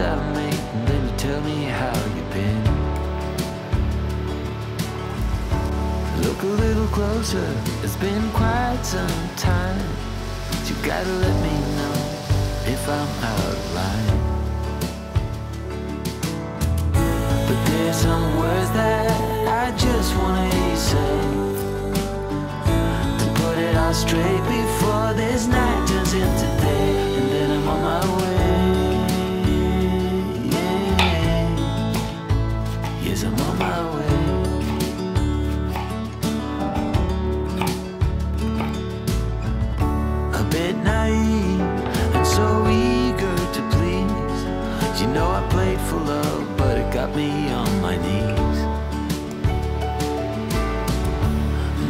that I make, and then you tell me how you've been. Look a little closer, it's been quite some time. You gotta let me know if I'm out of line. But there's some words that I just wanna say, to put it all straight before this night turns into day, and then I'm on my way. Yeah. Yes, I'm on my way. Naive and so eager to please. You know I played for love, but it got me on my knees.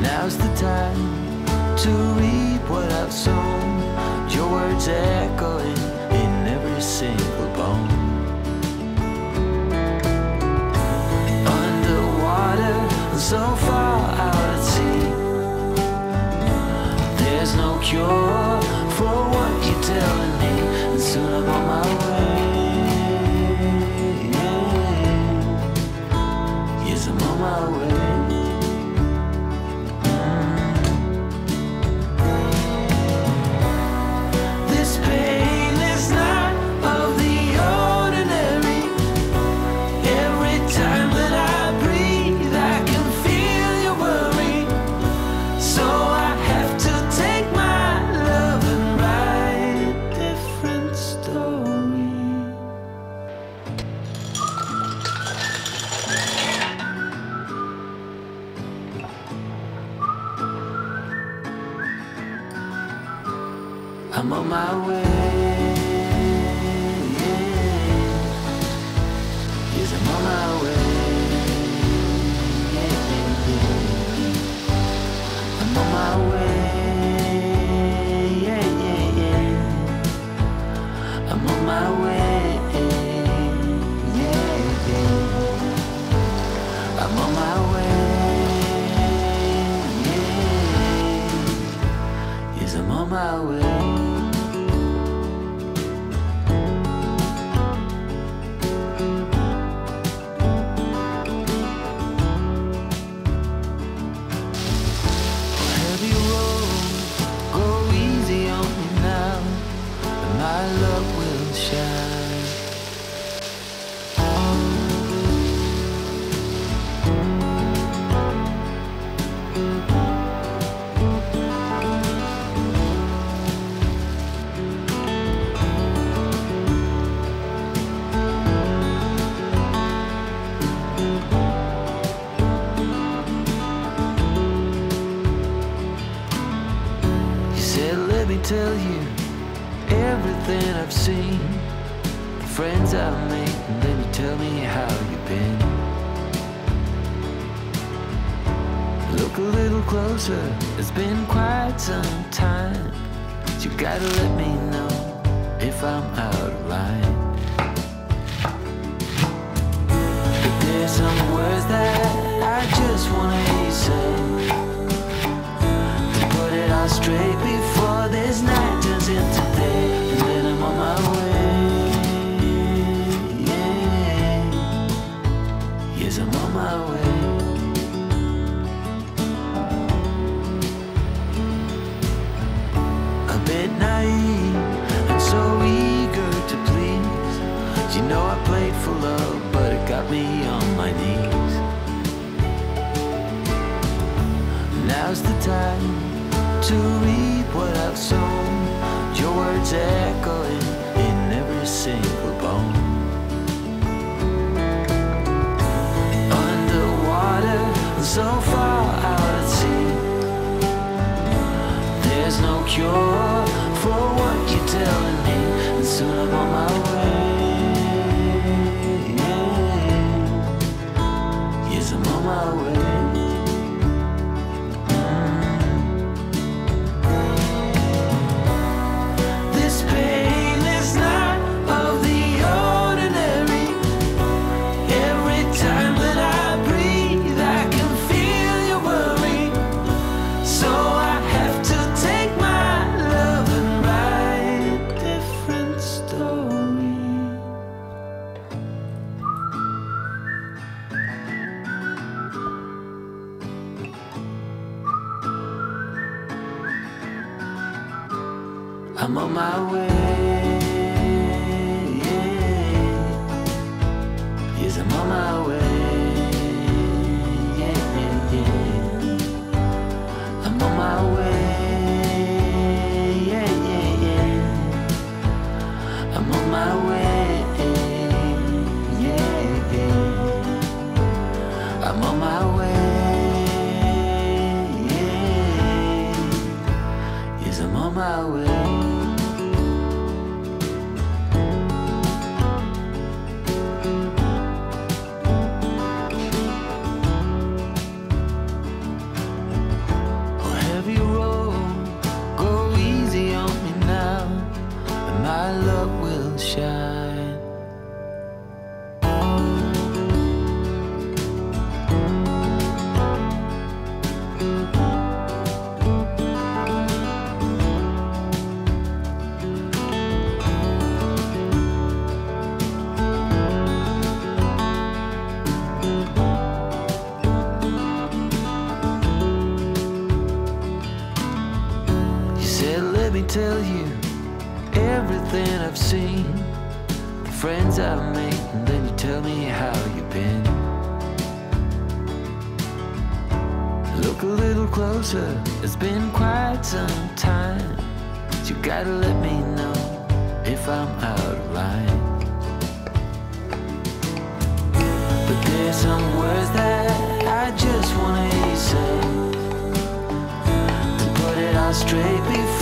Now's the time to reap what I've sown. Your words echoing in every single bone. Underwater and so far out at sea, there's no cure for what you're telling me, and soon I'm on my way. Yes, I'm on my way. This pain is not of the ordinary. Every time that I breathe, I can feel your worry. So I have to take my I'm on my way. Yes, I'm on my way. I'm on my way. Yeah, yeah, yeah. I'm on my way. Yeah, yeah. I'm on my way. Yeah. Yes, I'm on my way. My love will shine. You said, let me tell you everything I've seen, the friends I've made, and then you tell me how you've been. Look a little closer, it's been quite some time. You gotta let me know if I'm out of line. But there's some words that I just wanna say, put it all straight before this night turns into day, and then I'm on my way. Yeah. Yes, I'm on my way. A bit naive and so eager to please. You know I played for love, but it got me on my knees. Now's the time to reap what I've sown. Your words echoing in every single bone. Underwater and so far out at sea, there's no cure for what you're telling me, and soon I'm on my way. Yeah. Yes, I'm on my way. Pain is not of the old. I'm on my way, yeah. Yes, I'm on my way, yeah, yeah, yeah. I'm on my way, yeah, yeah, yeah. I'm on my way, yeah, yeah. I'm on my way, yeah. Yes, I'm on my way. Shine. You said, let me tell you everything I've seen, the friends I've made, and then you tell me how you've been. Look a little closer, it's been quite some time, but you gotta let me know if I'm out of line. But there's some words that I just wanna say, to put it all straight before